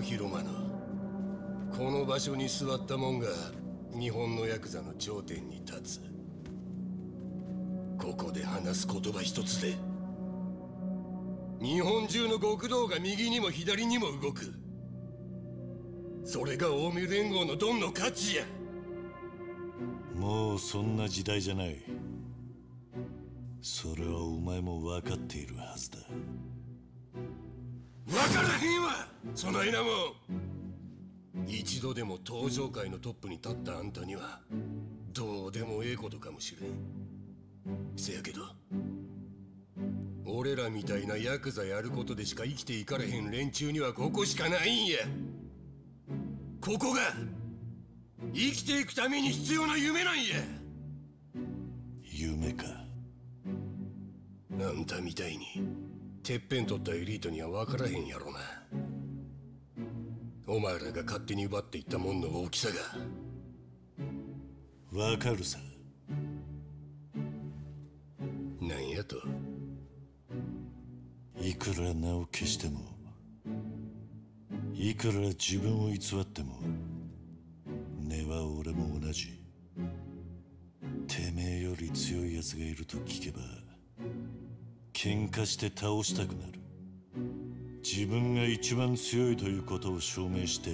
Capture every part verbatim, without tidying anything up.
の広間のこの場所に座ったもんが日本のヤクザの頂点に立つ。ここで話す言葉一つで日本中の極道が右にも左にも動く。それが近江連合のドンの価値や。もうそんな時代じゃない。それはお前も分かっているはずだ。分からへんわそないなもん。一度でも登場界のトップに立ったあんたにはどうでもええことかもしれん。せやけど俺らみたいなヤクザやることでしか生きていかれへん連中にはここしかないんや。ここが生きていくために必要な夢なんや。夢か。あんたみたいにてっぺん取ったエリートには分からへんやろな。お前らが勝手に奪っていったもんの大きさが。分かるさ。なんやと。いくら名を消してもいくら自分を偽っても根は俺も同じ。てめえより強いやつがいると聞けば喧嘩して倒したくなる。自分が一番強いということを証明して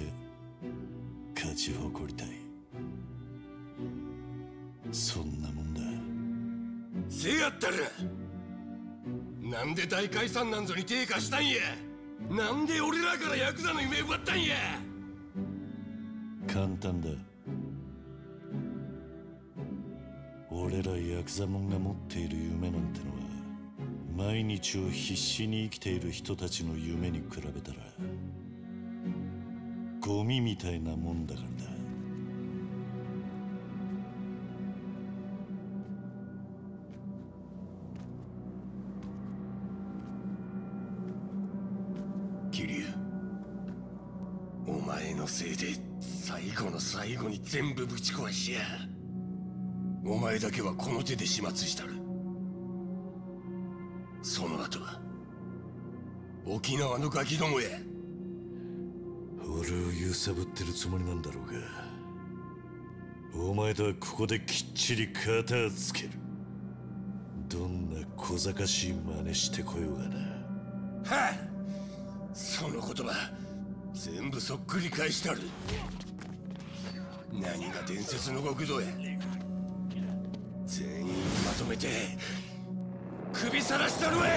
勝ち誇りたい。そんなもんだ。せやったらなんで大解散なんぞに手貸したんや。なんで俺らからヤクザの夢奪ったんや。簡単だ。俺らヤクザモンが持っている夢なんてのは毎日を必死に生きている人たちの夢に比べたらゴミみたいなもんだからだ。せいで最後の最後に全部ぶち壊しや。お前だけはこの手で始末したる。その後は沖縄のガキどもや。俺を揺さぶってるつもりなんだろうがお前とはここできっちり片をつける。どんな小賢しい真似してこようがな。はっ、その言葉全部そっくり返したる。何が伝説の極道や。全員まとめて首さらしたるわい。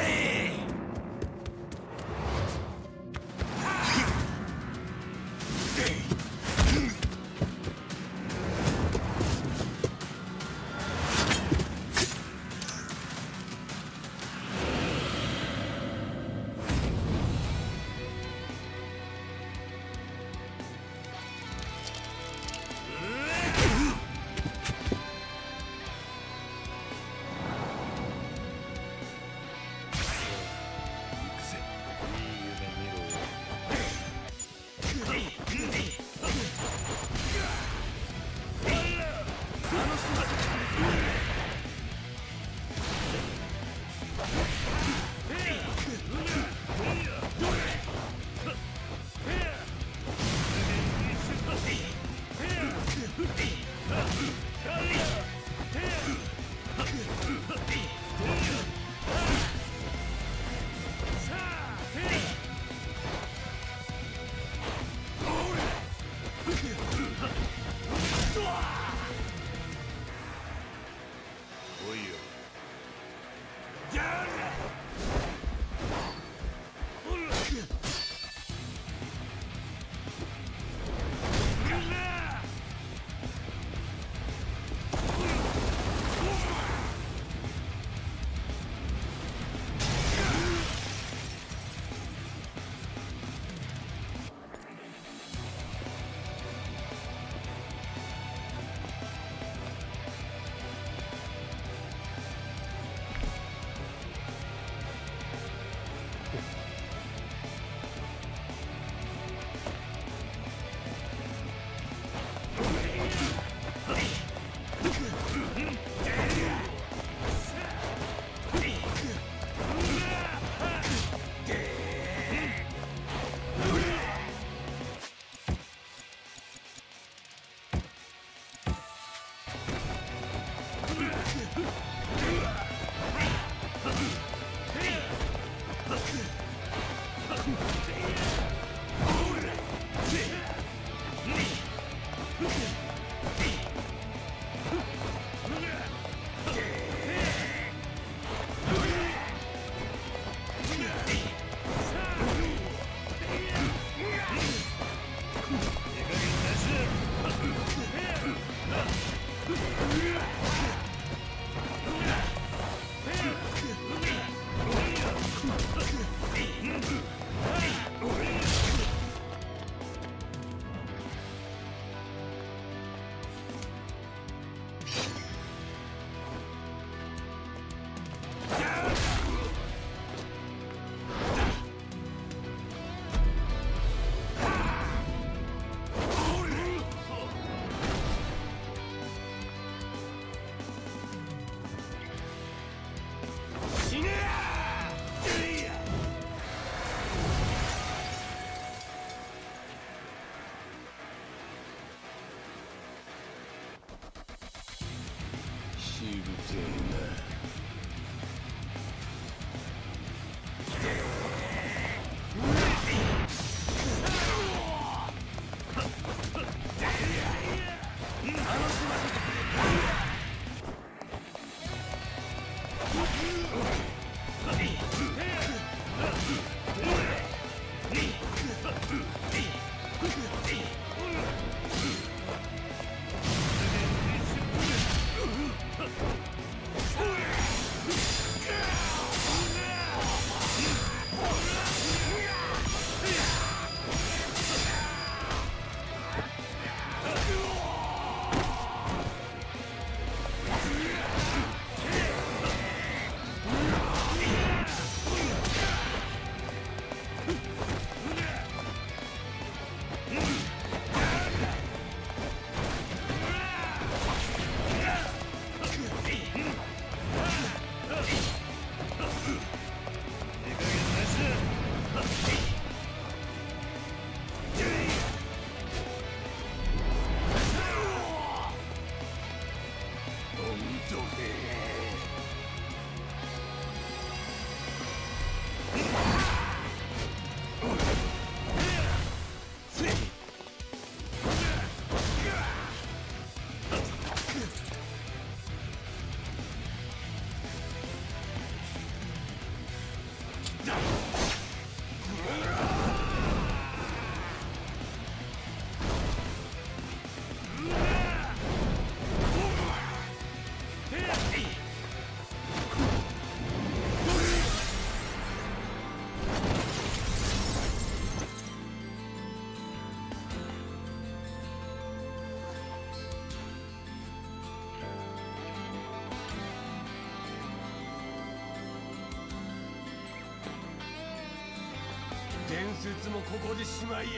伝説もここでしまいや。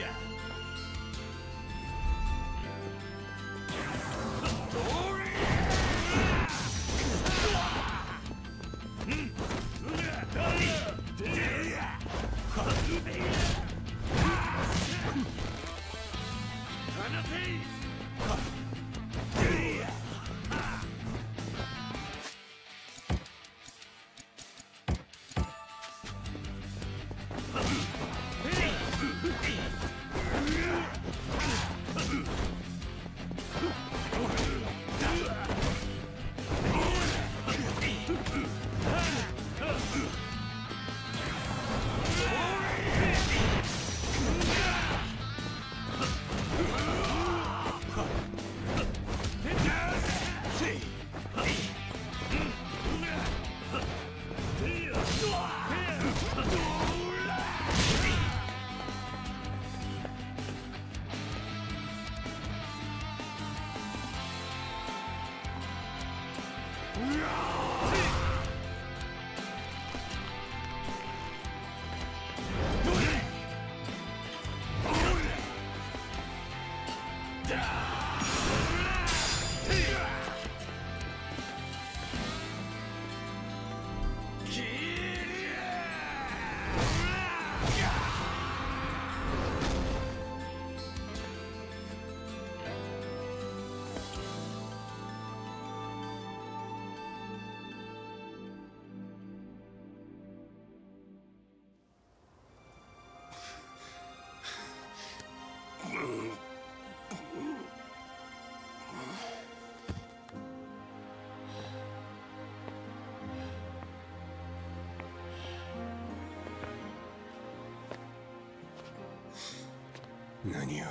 何を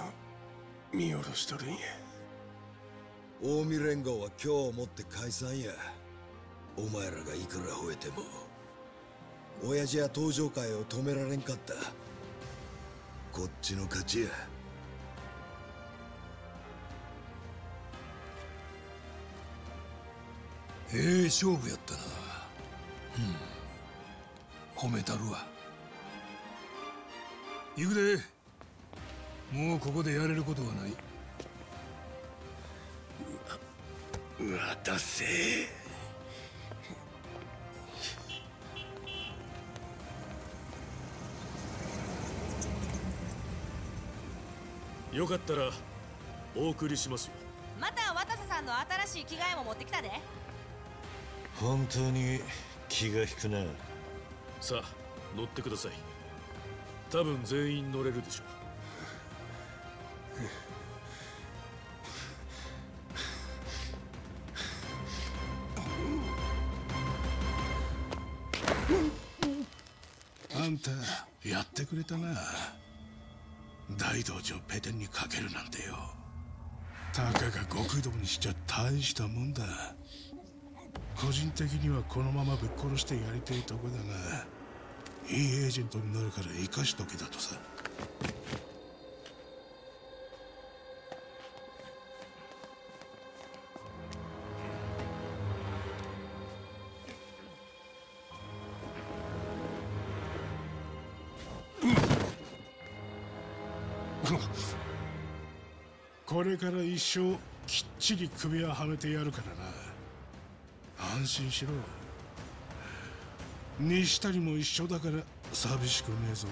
見下ろしとるんや。近江連合は今日をもって解散や。お前らがいくら吠えても親父や登場会を止められんかった。こっちの勝ちや。ええ勝負やったな。うん、褒めたるわ。行くで。もうここでやれることはない。うわ、うわ、だせえ。よかったらお送りしますよ。また渡瀬さんの新しい着替えも持ってきたで。本当に気が引くな。さあ乗ってください。多分全員乗れるでしょう。あんたやってくれたな。大道場ペテンにかけるなんてよ。たかが極道にしちゃ大したもんだ。個人的にはこのままぶっ殺してやりたいとこだが、いいエージェントになるから生かしとけだとさ。これから一生きっちり首輪はめてやるからな。安心しろ。西谷も一緒だから寂しくねえぞ。